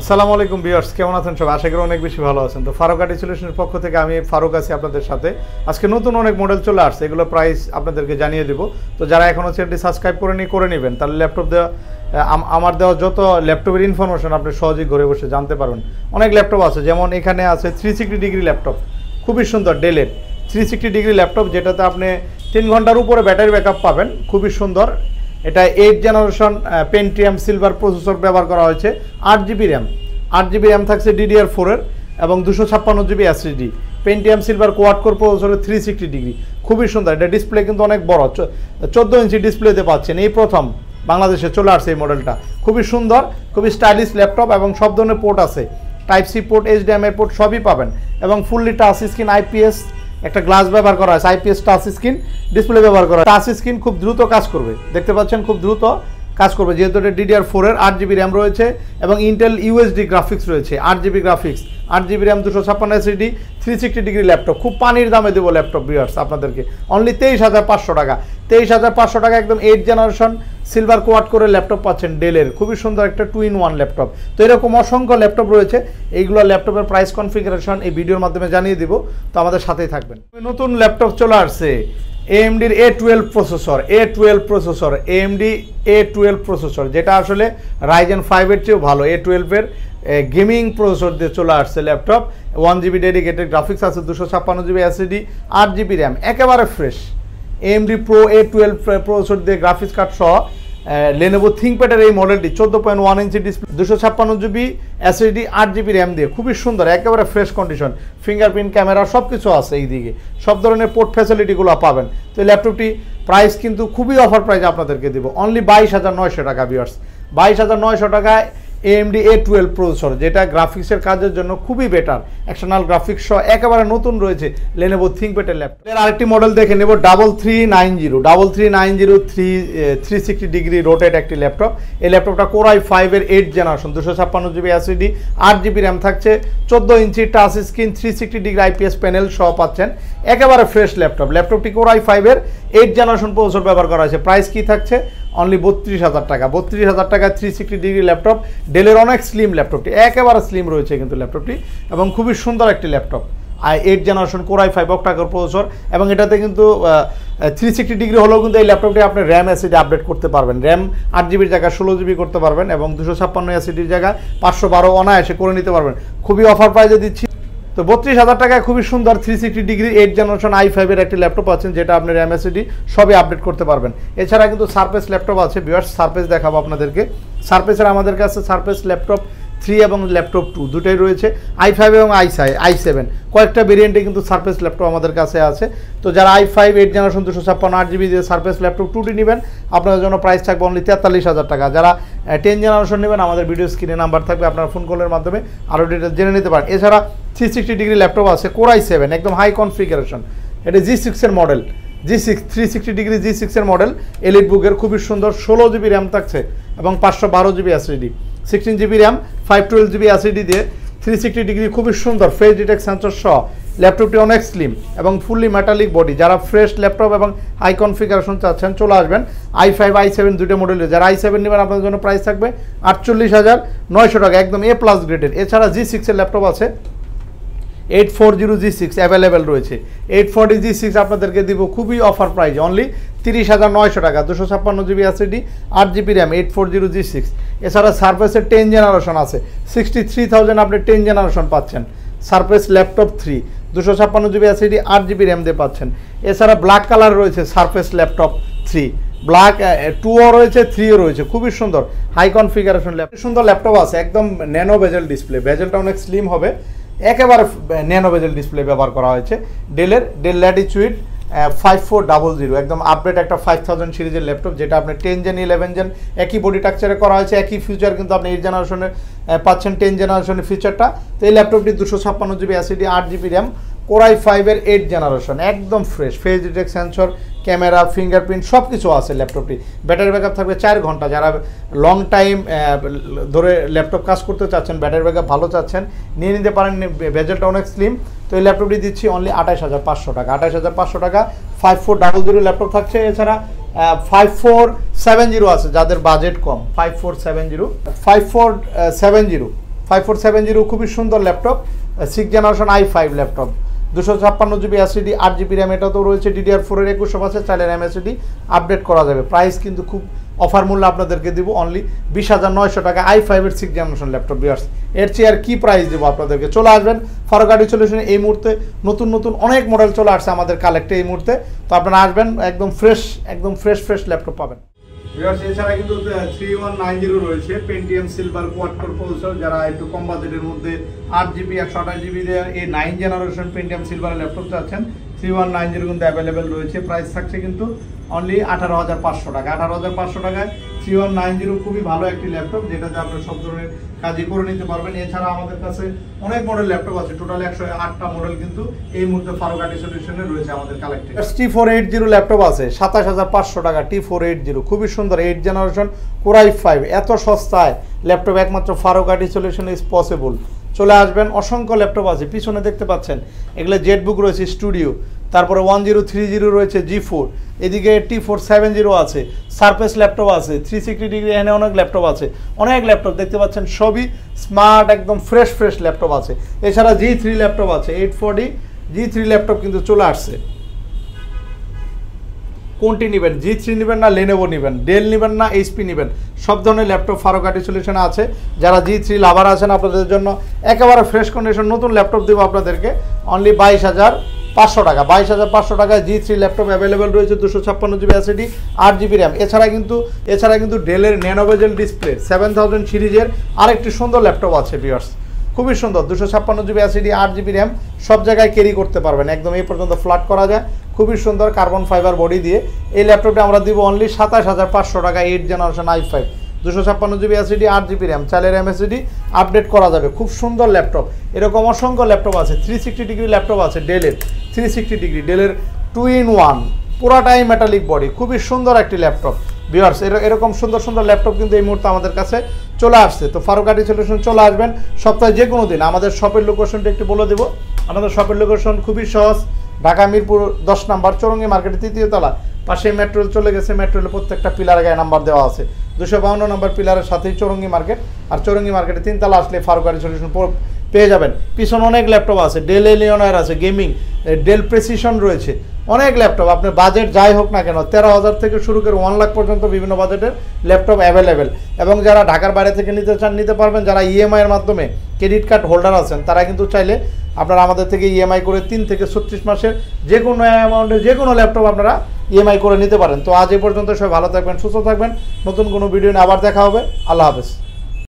আসসালামু আলাইকুম ভিউয়ার্স, কেমন আছেন সব? আশা করি অনেক বেশি ভালো আছেন। তো ফারুক আইটি সলিউশনের পক্ষ থেকে আমি ফারুক আছি আপনাদের সাথে। আজকে নতুন অনেক মডেল চলে আসছে, এগুলো প্রাইস আপনাদেরকে জানিয়ে দিব। তো যারা এখনও চ্যানেলটি সাবস্ক্রাইব করেনি করে নেবেন, তাহলে ল্যাপটপ দেওয়া আমার দেওয়া যত ল্যাপটপের ইনফরমেশন আপনি সহজেই ঘরে বসে জানতে পারবেন। অনেক ল্যাপটপ আছে, যেমন এখানে আছে 360 ডিগ্রি ল্যাপটপ, খুবই সুন্দর ডেলের 360 ডিগ্রি ল্যাপটপ, যেটাতে আপনি 3 ঘন্টার উপরে ব্যাটারি ব্যাকআপ পাবেন, খুবই সুন্দর। এটা 8th generation Pentium silver processor ব্যবহার করা হয়েছে, 8 জিবি র্যাম থাকছে DDR4 এবং 256 GB SSD, Pentium silver quad core প্রসেসরের 360 ডিগ্রি, খুবই সুন্দর। এটা ডিসপ্লে কিন্তু অনেক বড়, 14 ইঞ্চি ডিসপ্লেতে পাচ্ছেন, এই প্রথম বাংলাদেশে চলে আসছে এই মডেলটা। খুবই সুন্দর, খুবই স্টাইলিশ ল্যাপটপ এবং সব ধরনের পোর্ট আছে, Type-C পোর্ট, HDMI পোর্ট সবই পাবেন এবং ফুললি টাচ স্ক্রিন, IPS একটা গ্লাস ব্যবহার করা হয়েছে, IPS টাচ স্ক্রিন ডিসপ্লে ব্যবহার করা হয়। টাচ স্ক্রিন খুব দ্রুত কাজ করবে, দেখতে পাচ্ছেন খুব দ্রুত কাজ করবে, যেহেতু এটা DDR4 এর 8 জিবি র্যাম রয়েছে এবং ইন্টেল USD গ্রাফিক্স রয়েছে, 8 GB graphics, 8 GB RAM, 256 SSD, 360 degree laptop. খুব পানির দামে দেবো ল্যাপটপ ভিউয়ার্স আপনাদেরকে, অনলি 23,500 টাকা। 23,500 টাকা একদম 8th জেনারেশন সিলভার কোয়াড কোরের ল্যাপটপ পাচ্ছেন ডেলের, খুবই সুন্দর একটা 2-in-1 ল্যাপটপ। তো এরকম অসংখ্য ল্যাপটপ রয়েছে, এইগুলো ল্যাপটপের প্রাইস কনফিগারেশন এই ভিডিওর মাধ্যমে জানিয়ে দিব, তো আমাদের সাথেই থাকবেন। নতুন ল্যাপটপ চলে আসছে AMD এর A12 প্রসেসর, যেটা আসলে Ryzen 5 এর চেয়েও ভালো। A12 এর গেমিং প্রসেসর দিয়ে চলে আসছে ল্যাপটপ, 1 জিবি ডেডিকেটেড গ্রাফিক্স আছে, 256 জিবি SSD, 8 জিবি র্যাম, একেবারে fresh. AMD Pro A12 processor দিয়ে গ্রাফিক্স কার্ড সহ Lenovo ThinkPad এর এই মডেলটি 14.1 inch display, 256 GB SSD, 8 GB RAM দিয়ে খুবই সুন্দর, একেবারে ফ্রেশ কন্ডিশন, ফিঙ্গারপ্রিন্ট ক্যামেরা সব কিছু আছে, এই দিকে সব ধরনের পোর্ট ফ্যাসিলিটিগুলো পাবেন। তো এই ল্যাপটপটি প্রাইস কিন্তু খুবই অফার প্রাইস আপনাদেরকে দেবো, অনলি 22,900 টাকা ভিউয়ার্স, 22,900 টাকায় AMD A12 প্রসেসর, যেটা গ্রাফিক্সের কাজের জন্য খুবই বেটার, এক্সটার্নাল গ্রাফিক্স সহ একেবারে নতুন রয়েছে Lenovo ThinkPad এর ল্যাপটপ। এর আরেকটি মডেল দেখে নেব, 33903 360 ডিগ্রি রোটেট একটি ল্যাপটপ। এই ল্যাপটপটা Core i5 এর 8th generation, 256 GB SSD, 8 GB RAM থাকছে, 14 inch touch screen, 360 degree IPS panel সহ পাচ্ছেন, একেবারে ফ্রেশ ল্যাপটপ। ল্যাপটপটি Core i5 এর 8th জেনারেশন প্রসেসর ব্যবহার করা হয়েছে, প্রাইস কি থাকছে অনলি 32,000 টাকা। 32,000 টাকা 360 ডিগ্রি ল্যাপটপ, ডেলের অনেক স্লিম ল্যাপটপটি, একেবারে স্লিম রয়েছে কিন্তু ল্যাপটপটি এবং খুবই সুন্দর একটি laptop. 8th generation Core i5 octa core processor এবং এটাতে কিন্তু 360 ডিগ্রি হলেও কিন্তু এই ল্যাপটপটি আপনি র্যাম SSD আপডেট করতে পারবেন, র্যাম 8 জিবির জায়গায় 16 জিবি করতে পারবেন এবং 256 SSDর জায়গায় 512 অনায়াসে করে নিতে পারবেন, খুবই অফার প্রাইসে দিচ্ছি। তো 32,000 টাকায় খুবই সুন্দর 360 ডিগ্রি 8th জেনারেশন i5 এর একটি ল্যাপটপ আছেন, যেটা আপনি র্যাম SSD সবই আপডেট করতে পারবেন। এছাড়া কিন্তু সারফেস ল্যাপটপ আছে ভিউয়ার্স, সারফেস দেখাবো আপনাদেরকে। সারফেসের আমাদের কাছে সারফেস ল্যাপটপ 3 এবং ল্যাপটপ 2 দুটোই রয়েছে, i5 এবং i7 কয়েকটা ভেরিয়েন্টে কিন্তু সারফেস ল্যাপটপ আমাদের কাছে আছে। তো যারা i5 8th জেনারেশন 256 8 জিবি দিয়ে সারফেস ল্যাপটপ 2টি নেবেন, আপনাদের জন্য প্রাইস থাকবে অনলি 43,000 টাকা। যারা 10th জেনারেশন নেবেন, আমাদের ভিডিও স্ক্রিনে নাম্বার থাকবে, আপনারা ফোন কলের মাধ্যমে আরও ডিটেল জেনে নিতে পারেন। এছাড়া 360 ডিগ্রি ল্যাপটপ আছে Core i7, একদম হাই কনফিগারেশন, এটা G6 এর মডেল, G6 360 ডিগ্রি G6 এর মডেল, এলিট বুকের খুবই সুন্দর, 16 জিবি র্যাম থাকছে এবং 512 GB SSD, 16 GB RAM, 512 GB SSD দিয়ে 360 ডিগ্রি খুবই সুন্দর, ফেস ডিটেক্ট সেন্সর সহ ল্যাপটপটি অনেক স্লিম এবং ফুললি মেটালিক বডি। যারা ফ্রেশ ল্যাপটপ এবং হাই কনফিগারেশন চাচ্ছেন চলে আসবেন, i5 i7 দুটো মডেলে। যারা i7 নেবেন, আপনাদের জন্য প্রাইস থাকবে 48,900 টাকা, একদম A+ গ্রেডের। এছাড়া G6 এর ল্যাপটপ আছে, 840 G6 অ্যাভেলেবেল রয়েছে, 840 G6 আপনাদেরকে দিব খুবই অফার প্রাইস, অনলি 30,900 টাকা, 256 GB SSD, 8 GB RAM, 840 G6। এছাড়া সারফেসের 10th জেনারেশন আছে, 63,000 আপনি 10th জেনারেশন পাচ্ছেন, surface laptop 3, 256 GB SSD, 8 GB RAM দিয়ে পাচ্ছেন। এছাড়া ব্ল্যাক কালার রয়েছে সারফেস ল্যাপটপ 3, ব্ল্যাক 2ও রয়েছে, 3ও রয়েছে, খুবই সুন্দর হাই কনফিগারেশন ল্যাপটপ, সুন্দর ল্যাপটপ আছে, একদম ন্যানো বেজেল ডিসপ্লে, বেজেলটা অনেক স্লিম হবে, একেবারে ন্যানো বেজেল ডিসপ্লে ব্যবহার করা হয়েছে। ডেলের Dell Latitude 5400, একদম আপডেট একটা 5000 সিরিজের ল্যাপটপ, যেটা আপনি 10th জেন 11th জেন একই বডি টেক্সচারে করা হয়েছে, একই ফিচার কিন্তু আপনি 8th জেনারেশনে পাচ্ছেন, 10th জেনারেশনের ফিচারটা। তো এই ল্যাপটপটি 256 GB SSD, 8 GB RAM, Core i5 এর 8th জেনারেশন, একদম fresh, face detect sensor, camera, fingerprint সব কিছু আছে ল্যাপটপটি। ব্যাটারি ব্যাকআপ থাকবে 4 ঘন্টা, যারা লং টাইম ধরে ল্যাপটপ কাজ করতে চাচ্ছেন, ব্যাটারি ব্যাকআপ ভালো চাচ্ছেন, নিয়ে নিতে পারেন, বেজেলটা অনেক স্লিম। তো এই ল্যাপটপটি দিচ্ছি অনলি 28,500 টাকা, 28,500 টাকা 5400 ল্যাপটপ থাকছে। এছাড়া 5470 আছে, যাদের বাজেট কম, 5470 5470 খুবই সুন্দর ল্যাপটপ 6th জেনারেশন i5 laptop 256GB SSD 8GB RAM এটা তো রয়েছে DDR4 এর 2100 আছে চাইলে RAM SSD আপডেট করা যাবে প্রাইস কিন্তু খুব অফার মূল্য আপনাদেরকে দেব অনলি 20900 টাকা i5 এর 6th জেনারেশন ল্যাপটপ ভিউয়ার্স এর চেয়ার কি প্রাইস দেব আপনাদেরকে চলে আসবেন ফারুক আইটি সলিউশন এই মুহূর্তে নতুন নতুন অনেক মডেল চলে আসছে আমাদের কালেক্টে এই মুহূর্তে তো আপনারা আসবেন একদম ফ্রেশ ফ্রেশ ল্যাপটপ পাবেন ভিউয়ার্স এছাড়া কিন্তু 3190 রয়েছে Pentium Silver quad core processor যারা একটু কম বাজেটের মধ্যে 8GB 128GB এর এই 9 জেনারেশন Pentium Silver ল্যাপটপ চাচ্ছেন 3190 কিন্তু अवेलेबल রয়েছে প্রাইস থাকছে কিন্তু অনলি 18500 টাকা 18500 টাকায় 3190 খুবই ভালো একটি ল্যাপটপ যেটাতে আপনারা সব ধরনের কাজই করে নিতে পারবেন এছাড়া আমাদের কাছে অনেক মডেল ল্যাপটপ আছে টোটাল 108টা মডেল কিন্তু এই মুহূর্তে ফারুক আইটি সলিউশনে রয়েছে আমাদের কালেক্টে T480 ল্যাপটপ আছে 27500 টাকা T480 খুবই সুন্দর 8 জেনারেশন Core i5 এত সস্তায় ল্যাপটপ একমাত্র Faruk IT solution is possible চলে আসবেন অসংখ্য ল্যাপটপ আছে পিছনে দেখতে পাচ্ছেন এগুলা জেটবুক রয়েছে স্টুডিও তারপরে 1030 রয়েছে G4 এদিকে T470 আছে Surface ল্যাপটপ আছে 360 ডিগ্রি এনে অনেক ল্যাপটপ আছে অনেক ল্যাপটপ দেখতে পাচ্ছেন সবই স্মার্ট একদম ফ্রেশ ফ্রেশ ল্যাপটপ আছে এছাড়া G3 ল্যাপটপ আছে 840 G3 ল্যাপটপ কিন্তু চলে আসছে কোনটি নেবেন G3 নেবেন না Lenovo নেবেন Dell নেবেন না HP নেবেন সব ধরনের ল্যাপটপ ফারুক আইটি সলিউশন আছে যারা G3 লাভার আছেন আপনাদের জন্য একেবারে ফ্রেশ কন্ডিশন নতুন ল্যাপটপ দেব আপনাদেরকে অনলি 22500 টাকা 22500 টাকায় G3 ল্যাপটপ अवेलेबल রয়েছে 256GB SSD 8GB RAM এছাড়া কিন্তু Dell এর ন্যানো বেজেল ডিসপ্লে 7000 সিরিজের আরেকটি সুন্দর ল্যাপটপ আছে ভিউয়ার্স খুবই সুন্দর 256GB SSD 8GB RAM সব জায়গায় ক্যারি করতে পারবেন একদম এই পর্যন্ত ফ্ল্যাট করা যায় খুবই সুন্দর কার্বন ফাইবার বডি দিয়ে এই ল্যাপটপটা আমরা দিব অনলি 27500 টাকা 8 generation i5 256GB SSD 8GB RAM চাইলে RAM SSD আপডেট করা যাবে খুব সুন্দর ল্যাপটপ এরকম অসংখ্য ল্যাপটপ আছে 360 ডিগ্রি ল্যাপটপ আছে ডেলের 360 ডিগ্রি ডেলের 2-in-1 পুরোটাই মেটালিক বডি খুবই সুন্দর একটি ল্যাপটপ ভিউয়ার্স এরকম সুন্দর সুন্দর ল্যাপটপ কিন্তু এই মুহূর্তে আমাদের কাছে চলে আসছে তো ফারুক আইটি সলিউশন চলে আসবেন সপ্তাহে যে কোনো দিন আমাদের শপের লোকেশনটা একটু বলে দেব আমাদের শপের লোকেশন খুবই সহজ ঢাকা মিরপুর 10 নম্বর চৌরঙ্গি মার্কেটের 3য় তলা পাশে মেট্রোল চলে গেছে মেট্রোলের প্রত্যেকটা পিলার গায়ে নাম্বার দেওয়া আছে 252 নম্বর পিলারের সাথেই চৌরঙ্গি মার্কেট আর চৌরঙ্গি মার্কেটে 3 তলা আসলে ফারুক আইটি সলিউশন পেয়ে যাবেন পিছনে অনেক ল্যাপটপ আছে ডেল এলিয়নার আছে গেমিং ডেল প্রেসিশন রয়েছে অনেক ল্যাপটপ আপনার বাজেট যাই হোক না কেন 13000 থেকে শুরু করে 1 লাখ পর্যন্ত বিভিন্ন বাজেটের ল্যাপটপ अवेलेबल এবং যারা ঢাকার বাইরে থেকে নিতে চান নিতে পারবেন যারা ইএমআই এর মাধ্যমে ক্রেডিট কার্ড হোল্ডার আছেন তারা কিন্তু চাইলে আপনারা আমাদের থেকে ইএমআই করে 3 থেকে 36 মাসের যে কোনো অ্যামাউন্টে যে কোনো ল্যাপটপ আপনারা ইএমআই করে নিতে পারেন তো আজ এই পর্যন্ত সবাই ভালো থাকবেন সুস্থ থাকবেন নতুন কোনো ভিডিও নিয়ে আবার দেখা হবে আল্লাহ হাফেজ